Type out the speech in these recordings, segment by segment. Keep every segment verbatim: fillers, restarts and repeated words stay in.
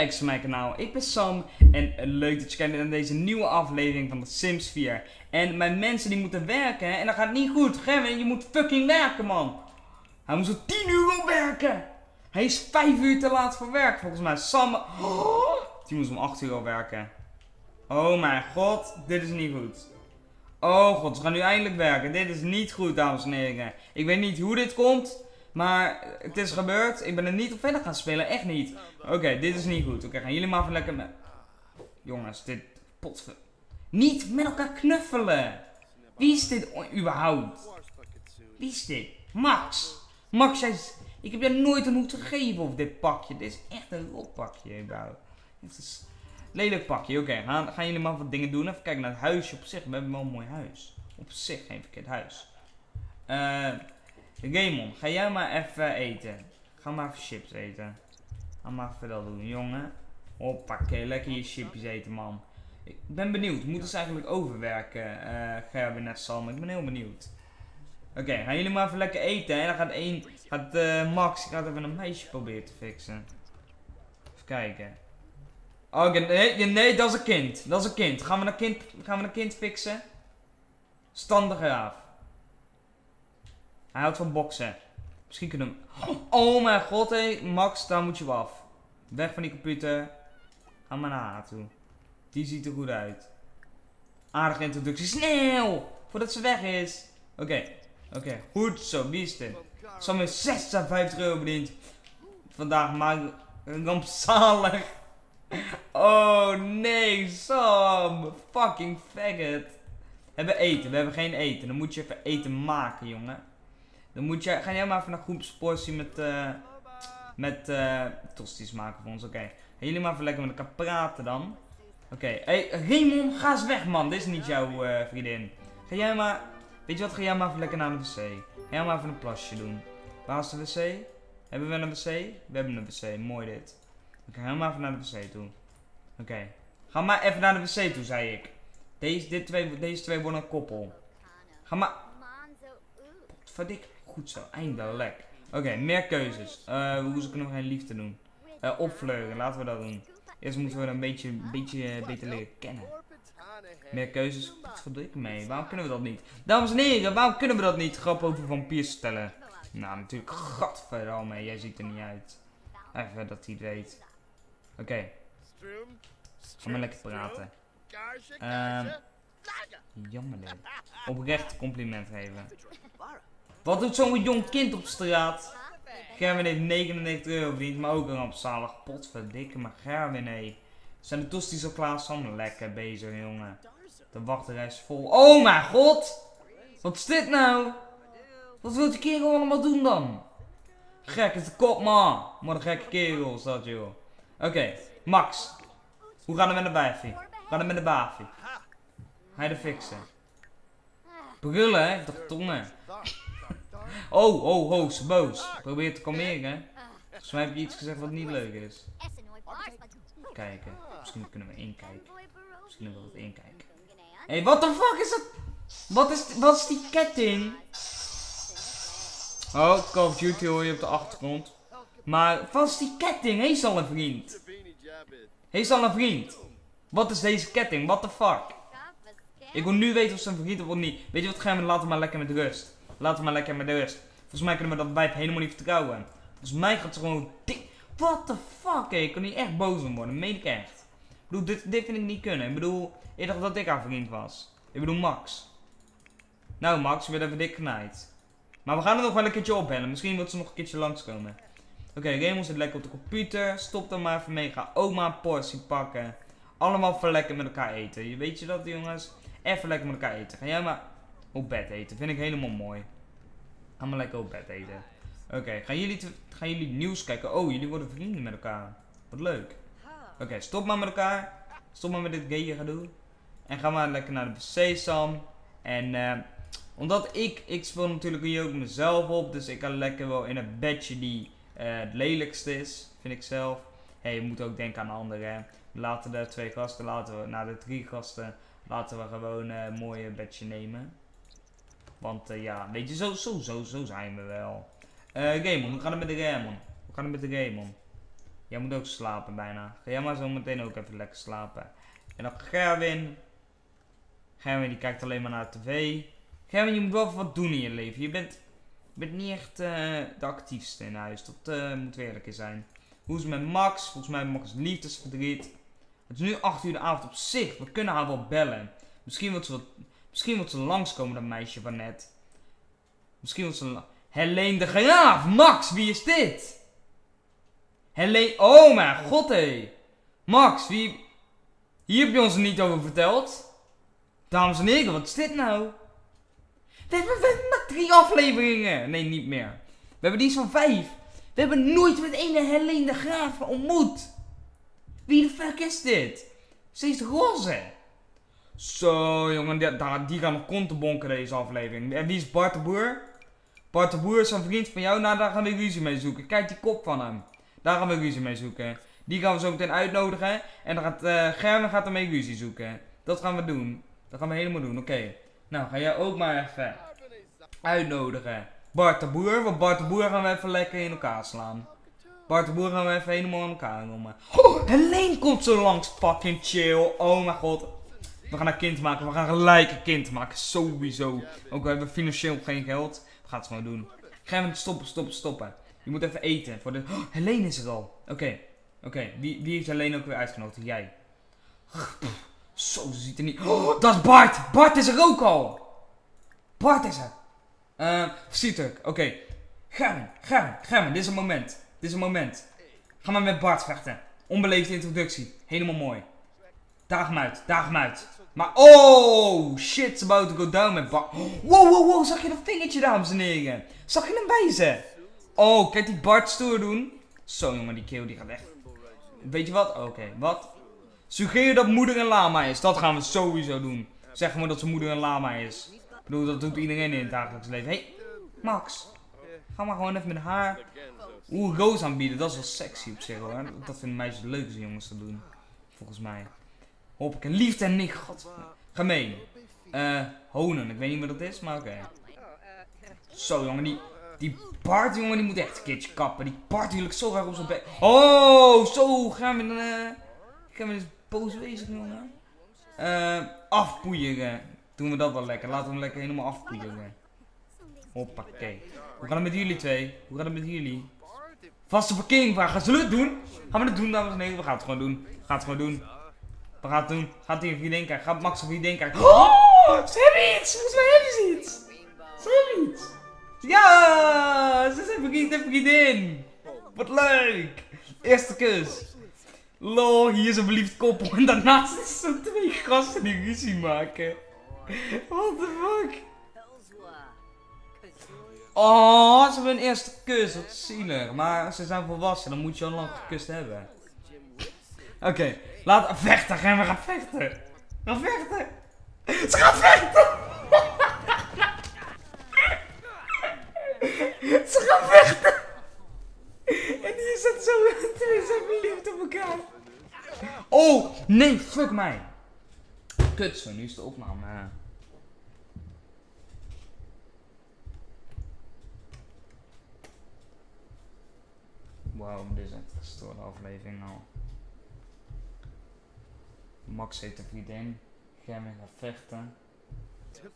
kijkers van mijn kanaal. Ik ben Sam en leuk dat je kijkt naar deze nieuwe aflevering van The Sims vier. En mijn mensen die moeten werken en dat gaat niet goed. Gavin, je moet fucking werken, man. Hij moest er tien uur op werken. Hij is vijf uur te laat voor werk volgens mij. Sam, oh, die moest om acht uur al werken. Oh mijn god, dit is niet goed. Oh god, ze gaan nu eindelijk werken. Dit is niet goed, dames en heren. Ik weet niet hoe dit komt, maar het is gebeurd. Ik ben er niet op verder gaan spelen, echt niet. Oké, okay, dit is niet goed. Oké, okay, gaan jullie maar even lekker met... Jongens, dit... Potver... Niet met elkaar knuffelen! Wie is dit überhaupt? Wie is dit? Max! Max, jij... Ik heb jou nooit een hoed gegeven op dit pakje. Dit is echt een rot pakje, überhaupt. Dit is... Lelijk pakje, oké. Okay, gaan, gaan jullie maar wat dingen doen. Even kijken naar het huisje op zich. We hebben wel een mooi huis. Op zich, geen verkeerd huis. Eh... Uh, Raymond, ga jij maar even eten. Ga maar even chips eten. Ga maar even dat doen, jongen. Hoppakee, lekker je chipjes eten, man. Ik ben benieuwd. Moeten ze eigenlijk overwerken, uh, Gerben en Sam? Ik ben heel benieuwd. Oké, okay, gaan jullie maar even lekker eten. En dan gaat één... Gaat uh, Max gaat even een meisje proberen te fixen. Even kijken. Oké, okay, nee, nee, dat is een kind. Dat is een kind. Gaan we een kind, gaan we een kind fixen? Stand de Graaf. Hij houdt van boksen. Misschien kunnen we hem... Oh mijn god, hé. Max, daar moet je wel af. Weg van die computer. Ga maar naar haar toe. Die ziet er goed uit. Aardige introductie. Snel! Voordat ze weg is. Oké. Okay. Oké, okay. Goed zo. Wie is dit? Sam is zesenvijftig euro verdiend. Vandaag maar rampzalig. Oh nee, Sam. Fucking faggot. We hebben eten. We hebben geen eten. Dan moet je even eten maken, jongen. Dan moet je, ga jij maar even een groepsportie met, uh, met uh, tosties maken voor ons, oké. Okay. Gaan jullie maar even lekker met elkaar praten dan. Oké, okay. Hey, Raymond, ga eens weg, man. Dit is niet jouw uh, vriendin. Ga jij maar, weet je wat, ga jij maar even lekker naar de wc. Ga jij maar even een plasje doen. Waar is de wc? Hebben we een wc? We hebben een wc, mooi dit. Oké, okay, ga maar even naar de wc toe. Oké, okay. Ga maar even naar de wc toe, zei ik. Deze, dit twee, deze twee worden een koppel. Ga maar... Potverdikke. Goed zo, eindelijk. Oké, okay, meer keuzes. Uh, hoe ze kunnen we geen liefde doen? Uh, opvleuren, laten we dat doen. Eerst moeten we een beetje, een beetje uh, beter leren kennen. Meer keuzes? Wat verdeel ik mee? Waarom kunnen we dat niet? Dames en heren, waarom kunnen we dat niet? Grap over vampiers stellen. Nou, natuurlijk. Gadverdamme, jij ziet er niet uit. Even dat hij het weet. Oké. Okay. Ga maar lekker praten. Uh, jammer dit. Oprecht compliment geven. Wat doet zo'n jong kind op straat? Gerwin heeft negenennegentig euro verdiend, maar ook een rampzalig. Potverdikke, maar Gerwin, hé. Zijn de tosties al klaar? Sam, lekker bezig, jongen. De wachterij is vol. Oh mijn god! Wat is dit nou? Wat wil die kerel allemaal doen dan? Gek is de kop, man. Maar een gekke kerel is dat, joh. Oké, okay. Max. Hoe gaat het met de bafie? Hoe gaat het met de bafie? Ga je de fixen? Brullen, hè? Toch tongen. Oh, oh, oh, ze boos. Probeer te kalmeren. Volgens mij heb je iets gezegd wat niet leuk is. Kijken. Misschien kunnen we inkijken. Misschien kunnen we wat inkijken. Hé, hey, what the fuck is dat? Wat is, wat is die ketting? Oh, Call of Duty hoor je op de achtergrond. Maar, wat is die ketting? Heeft ze al een vriend? Heeft ze al een vriend? Wat is deze ketting? What the fuck? Ik wil nu weten of ze een vriend heeft of niet. Weet je wat, gaan we laten maar lekker met rust. Laten we maar lekker met de rest. Volgens mij kunnen we dat wijf helemaal niet vertrouwen. Volgens mij gaat ze gewoon dik. What the fuck, hé? Ik kan hier echt boos om worden. Meen ik echt. Ik bedoel, dit, dit vind ik niet kunnen. Ik bedoel, ik dacht dat ik haar vriend was. Ik bedoel, Max. Nou, Max, je bent even dik genaaid. Maar we gaan er nog wel een keertje opbellen. Misschien wil ze nog een keertje langskomen. Oké, okay, Raymond zit lekker op de computer. Stop dan maar even mee. Ga ook maar een portie pakken. Allemaal voor lekker met elkaar eten. Je weet je dat, jongens? Even lekker met elkaar eten. Ga jij maar... Op bed eten, vind ik helemaal mooi. Ga maar lekker op bed eten. Oké, okay, gaan, jullie gaan jullie nieuws kijken? Oh, jullie worden vrienden met elkaar. Wat leuk. Oké, okay, stop maar met elkaar. Stop maar met dit gay gedoe. En ga maar lekker naar de wc, Sam. En uh, omdat ik, ik speel natuurlijk hier ook mezelf op. Dus ik kan lekker wel in een bedje die uh, het lelijkste is, vind ik zelf. Hé, hey, je moet ook denken aan de anderen. Laten de twee gasten, laten we naar de drie gasten, laten we gewoon uh, een mooie bedje nemen. Want uh, ja, weet je, zo, zo, zo, zo zijn we wel. Eh, uh, Raymond, hoe gaat het met de Raymond? Hoe gaat het met de Raymond? Jij moet ook slapen bijna. Ga jij maar zo meteen ook even lekker slapen. En dan Gerwin. Gerwin die kijkt alleen maar naar de tv. Gerwin, je moet wel wat doen in je leven. Je bent, je bent niet echt uh, de actiefste in huis. Dat uh, moet we eerlijk zijn. Hoe is het met Max? Volgens mij Max liefdesverdriet. Het is nu acht uur de avond op zich. We kunnen haar wel bellen. Misschien wil ze, wat, misschien wil ze langskomen, dat meisje van net. Misschien wil ze... Helene de Graaf! Max, wie is dit? Helene... Oh mijn god, hé. Hey. Max, wie... Hier heb je ons er niet over verteld. Dames en heren, wat is dit nou? We hebben, we hebben maar drie afleveringen. Nee, niet meer. We hebben die van vijf. We hebben nooit met ene Helene de Graaf ontmoet. Wie de fuck is dit? Ze is roze. Zo, jongen. Die, die gaan nog konten bonken deze aflevering. En wie is Bart de Boer? Bart de Boer is een vriend van jou. Nou, daar gaan we ruzie mee zoeken. Kijk die kop van hem. Daar gaan we ruzie mee zoeken. Die gaan we zo meteen uitnodigen. En dan gaat uh, Gerben gaat ermee ruzie zoeken. Dat gaan we doen. Dat gaan we helemaal doen. Oké. Okay. Nou, ga jij ook maar even uitnodigen. Bart de Boer. Want Bart de Boer gaan we even lekker in elkaar slaan. Bart de Boer gaan we even helemaal in elkaar noemen. Oh, Helene komt zo langs. Fucking chill. Oh mijn god. We gaan een kind maken. We gaan gelijk een kind maken. Sowieso. Ook al hebben we financieel geen geld. We gaan het gewoon doen. Gerben, stoppen, stoppen, stoppen. Je moet even eten. Voor de... oh, Helene is het al. Oké. Okay. Oké, okay, wie, wie heeft Helene ook weer uitgenodigd? Jij. Pff, zo, ze ziet er niet... Oh, dat is Bart! Bart is er ook al! Bart is er! Uh, ziet er. Oké. Okay. Gerben, Gerben, Gerben, dit is een moment. Dit is een moment. Ga maar met Bart vechten. Onbeleefde introductie. Helemaal mooi. Daag hem uit, daag hem uit. Maar, oh, shit, it's about to go down met Bart. Wow, wow, wow, zag je dat vingertje, dames en heren? Zag je hem wijzen? Oh, kijk die Bart stoer doen. Zo, jongen, die keel die gaat weg. Weet je wat? Oké, okay, wat? Suggereer dat moeder een lama is. Dat gaan we sowieso doen. Zeg maar dat zijn moeder een lama is. Ik bedoel, dat doet iedereen in het dagelijks leven. Hé, hey, Max. Ga maar gewoon even met haar. Oeh, roos aanbieden. Dat is wel sexy op zich hoor. Dat vinden meisjes leuk als jongens te doen. Volgens mij. Hoppakee. Liefde en niks. God. Gemeen. Eh, uh, honen. Ik weet niet wat dat is, maar oké. Okay. Zo, jongen, die... Die Bart, jongen, die moet echt een keertje kappen. Die Bart, die lukt zo graag op zijn bek. Oh, zo gaan we dan... Uh, gaan we dus boos wezen, jongen. Uh, afpoeieren. Doen we dat wel lekker. Laten we hem lekker helemaal afpoeieren. Hoppakee. Hoe gaat het met jullie twee? Hoe gaat het met jullie? Vaste parkering vragen. Gaan zullen we het doen? Gaan we het doen, dames en heren? We gaan het gewoon doen. We gaan het gewoon doen. We gaan het doen. Gaat hij een vriendin krijgen? Gaat Max een vriendin krijgen? Oh, ze hebben iets. Volgens mij hebben ze iets. Ze hebben iets. Ja, ze zijn vriend en vriendin. Wat leuk. Eerste kus. Lol, hier is een verliefd koppel. En daarnaast is zo'n twee gasten die ruzie maken. What the fuck? Oh, ze hebben een eerste kus. Wat zielig. Maar ze zijn volwassen. Dan moet je al lang gekust hebben. Oké, okay, laten we vechten. Gaan we gaan vechten. We gaan vechten. Ze gaan vechten. Ze gaan vechten! En hier zit zo... Twee zijn verliefd op elkaar. Oh! Nee, fuck mij! Kut zo, nu is de opname. Wauw, dit is echt een gestoorde aflevering al. Max heeft een vriendin. Gerben gaat vechten.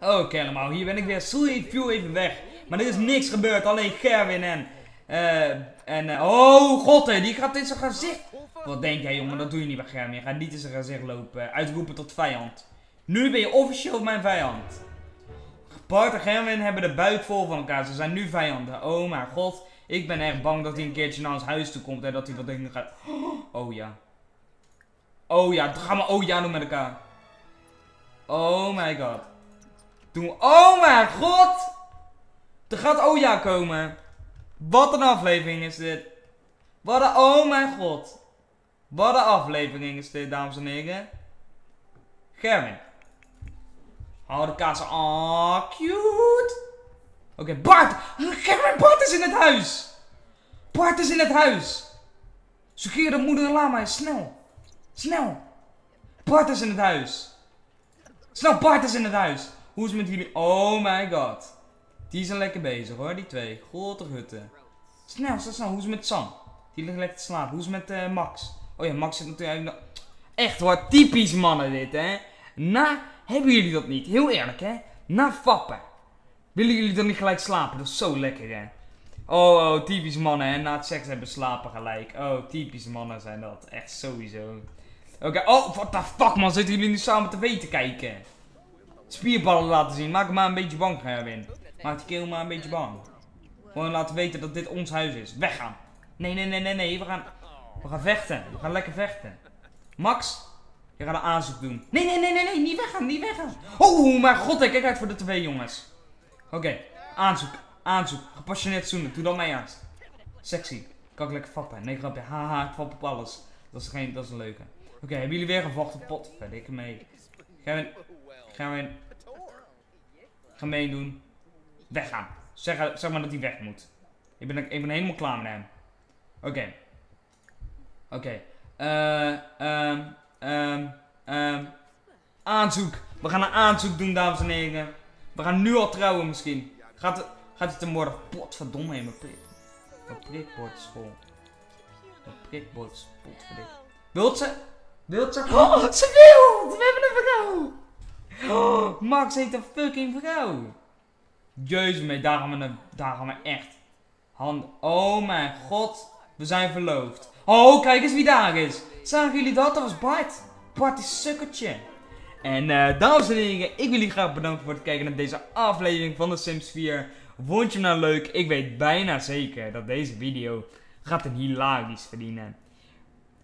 Oké, okay, allemaal, hier ben ik weer. Sorry, ik viel even weg. Maar er is niks gebeurd, alleen Gerwin en... Uh, en uh, oh, god, hè, die gaat in zijn gezicht. Wat denk jij, jongen, dat doe je niet bij Gerwin. Je gaat niet in zijn gezicht lopen, uitroepen tot vijand. Nu ben je officieel mijn vijand. Bart en Gerwin hebben de buik vol van elkaar, ze zijn nu vijanden. Oh mijn god, ik ben echt bang dat hij een keertje naar ons huis toe komt en dat hij wat dingen gaat... Oh ja. Oh ja, gaan we oh ja doen met elkaar. Oh my god. Oh mijn god! Er gaat Oja komen. Wat een aflevering is dit. Wat een... Oh mijn god. Wat een aflevering is dit, dames en heren. Gerben. Hou de kaas. Oh, cute. Oké, okay, Bart. Gerben, Bart is in het huis. Bart is in het huis. Suggereer de moeder lama is snel. Snel. Bart is in het huis. Snel, Bart is in het huis. Hoe is het met jullie? Oh my god. Die zijn lekker bezig hoor, die twee. Godde hutten. Snel, snel, snel. Hoe is het met Sam? Die ligt lekker te slapen. Hoe is het met uh, Max? Oh ja, Max zit natuurlijk... Echt hoor, typisch mannen dit, hè. Na, hebben jullie dat niet? Heel eerlijk, hè. Na fappen. Willen jullie dan niet gelijk slapen? Dat is zo lekker, hè. Oh, oh, typisch mannen, hè. Na het seks hebben slapen gelijk. Oh, typisch mannen zijn dat. Echt sowieso. Oké, okay. Oh, what the fuck, man. Zitten jullie nu samen tv te kijken? Spierballen laten zien. Maak hem maar een beetje bang, Erwin. Maak die kerel maar een beetje bang. Gewoon laten weten dat dit ons huis is. Weggaan. Nee, nee, nee, nee, nee. We gaan, we gaan vechten. We gaan lekker vechten. Max, je gaat een aanzoek doen. Nee, nee, nee, nee, nee. Niet weggaan, niet weggaan. Oh, mijn god. Kijk uit voor de tv, jongens. Oké, okay. Aanzoek. Aanzoek. Gepassioneerd zoenen. Doe dan mij aan. Sexy. Kan ik lekker vappen. Nee, grapje. Haha, ik vap op alles. Dat is, geen, dat is een leuke. Oké, okay, hebben jullie weer gevochten? Pot. Verdikke mee. Gaan we... Gaan we... Gemeen doen. Weggaan. Zeg, zeg maar dat hij weg moet. Ik ben, ik ben helemaal klaar met hem. Oké. Okay. Oké. Okay. Uh, um, um, um. Aanzoek. We gaan een aanzoek doen, dames en heren. We gaan nu al trouwen misschien. Gaat het, gaat het er morgen? Potverdomme, hé, mijn prik. Mijn prikbord is vol. Mijn prikbord is potverdikt. Wilt ze? Wilt ze? Oh, ze wil! We hebben een vrouw! Oh, Max heeft een fucking vrouw. Jezus mee, daar gaan, we, daar gaan we echt handen. Oh mijn god, we zijn verloofd. Oh, kijk eens wie daar is. Zagen jullie dat? Dat was Bart. Bart is sukkertje. En uh, dames en heren, ik wil jullie graag bedanken voor het kijken naar deze aflevering van The Sims vier. Vond je hem nou leuk? Ik weet bijna zeker dat deze video gaat een hilarisch verdienen.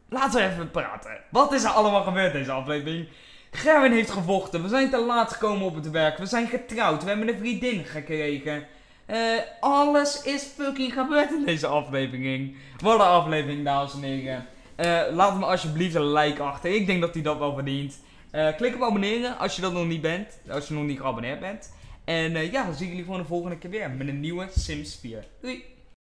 Laten we even praten. Wat is er allemaal gebeurd deze aflevering? Gerwin heeft gevochten, we zijn te laat gekomen op het werk, we zijn getrouwd, we hebben een vriendin gekregen. Uh, alles is fucking gebeurd in deze aflevering. Wat een aflevering, dames en heren. Uh, laat me alsjeblieft een like achter, ik denk dat hij dat wel verdient. Uh, klik op abonneren als je dat nog niet bent, als je nog niet geabonneerd bent. En uh, ja, dan zie ik jullie gewoon de volgende keer weer met een nieuwe Sims vier. Doei!